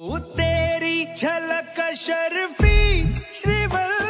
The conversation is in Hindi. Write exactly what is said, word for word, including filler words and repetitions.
तेरी झलक शर्फी श्रीवल्ली।